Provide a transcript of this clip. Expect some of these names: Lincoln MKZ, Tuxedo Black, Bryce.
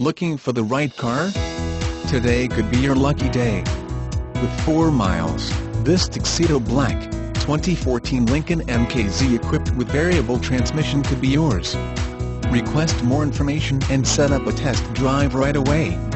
Looking for the right car? Today could be your lucky day. With 4 miles, this Tuxedo Black 2014 Lincoln MKZ equipped with variable transmission could be yours. Request more information and set up a test drive right away.